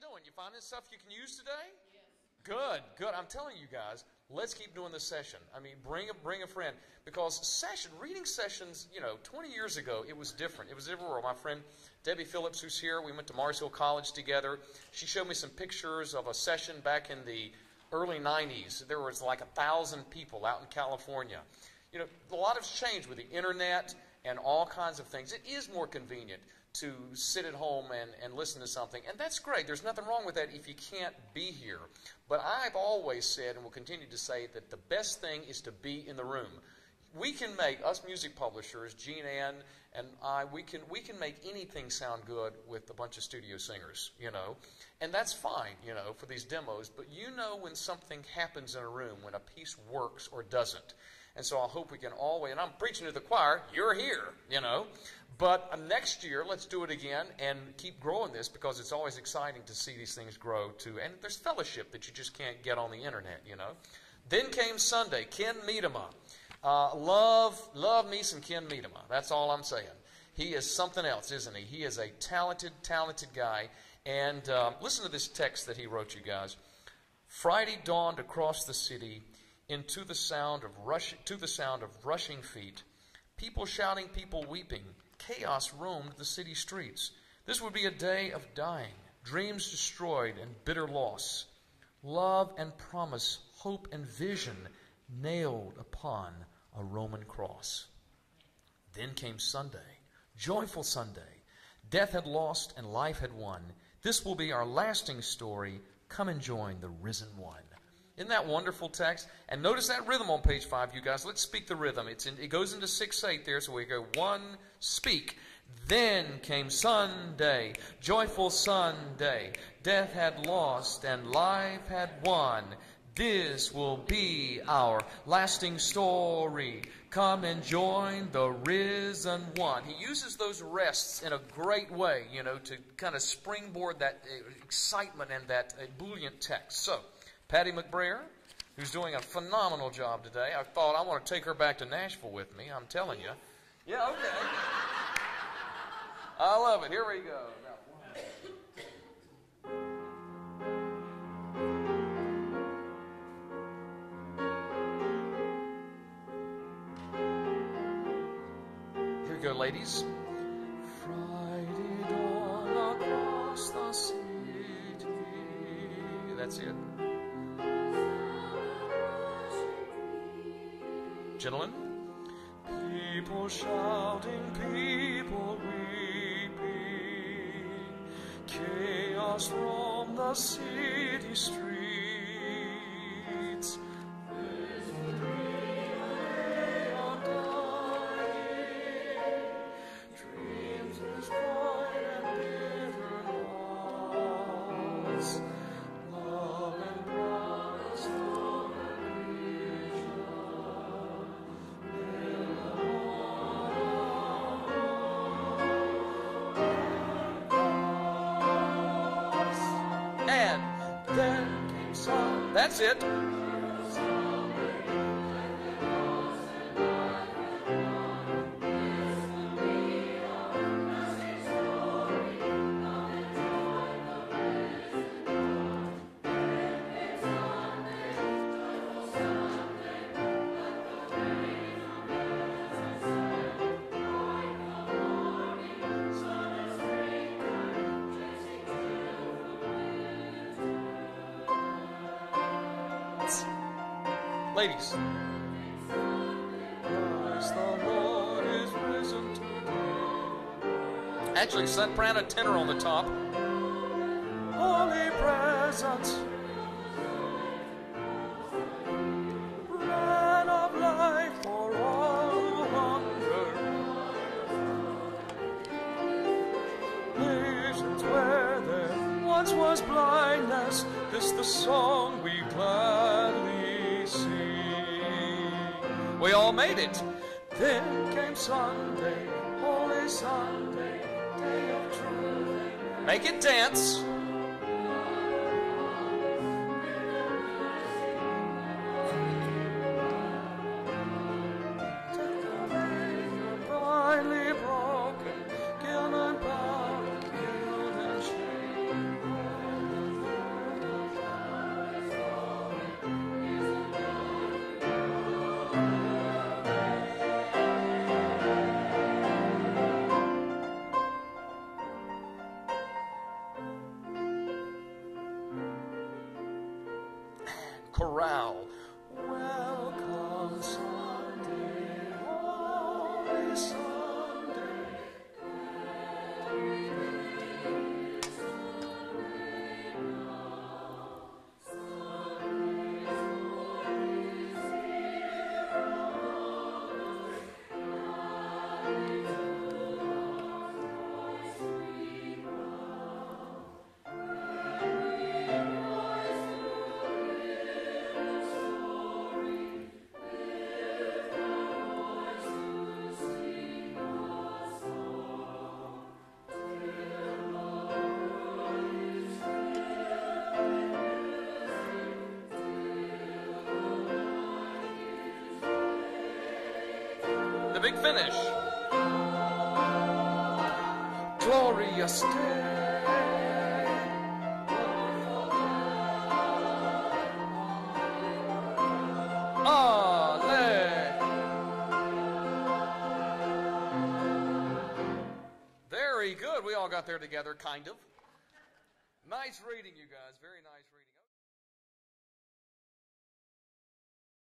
you doing? You finding stuff you can use today? Yes. Good, good. I'm telling you guys, let's keep doing this session. I mean, bring a friend. Because reading sessions, you know, 20 years ago, it was different. It was everywhere. My friend Debbie Phillips, who's here, we went to Mars Hill College together. She showed me some pictures of a session back in the early 90s. There was like 1,000 people out in California. You know, a lot has changed with the internet and all kinds of things. It is more convenient to sit at home and listen to something. And that's great. There's nothing wrong with that if you can't be here. But I've always said and will continue to say that the best thing is to be in the room. We can make, us music publishers, Jean Ann and I, we can make anything sound good with a bunch of studio singers, you know. And that's fine, you know, for these demos. But you know when something happens in a room, when a piece works or doesn't. And so I hope we can always, and I'm preaching to the choir, you're here, you know. But next year, let's do it again and keep growing this, because it's always exciting to see these things grow too. And there's fellowship that you just can't get on the internet, you know. Then came Sunday, Ken Miedema. Love me some Ken Miedema. That's all I'm saying. He is something else, isn't he? He is a talented, talented guy. And listen to this text that he wrote, you guys. Friday dawned across the city into the sound of rushing feet, people shouting, people weeping. Chaos roamed the city streets. This would be a day of dying, dreams destroyed and bitter loss, love and promise, hope and vision nailed upon a Roman cross. Then came Sunday, joyful Sunday. Death had lost and life had won. This will be our lasting story. Come and join the risen one. Isn't that wonderful text? And notice that rhythm on page 5, you guys. Let's speak the rhythm. It goes into 6-8 there, so we go 1, speak. Then came Sunday, joyful Sunday. Death had lost and life had won. This will be our lasting story. Come and join the risen one. He uses those rests in a great way, you know, to kind of springboard that excitement and that ebullient text. So, Patty McBrayer, who's doing a phenomenal job today. I thought I want to take her back to Nashville with me. I'm telling you. Yeah, okay. I love it. Here we go. Now, go, ladies. Friday dawn across the city. That's it. Gentlemen. People shouting, people weeping. Chaos from the city streets. That's it. Ladies. Yes, the Lord is risen today. Actually, soprano tenor on the top. Holy presence, bread of life for all who hunger. Visions where there once was blindness, this the song we gladly. We all made it. Then came Sunday, Holy Sunday, day of truth. Make it dance. Broken, guilt and bound, guilt and shame. chorale. Welcome Sunday, Holy Sunday, Sunday, now, Sunday, big finish. Glorious day, very good. We all got there together, kind of. Nice reading, you guys. Very nice reading.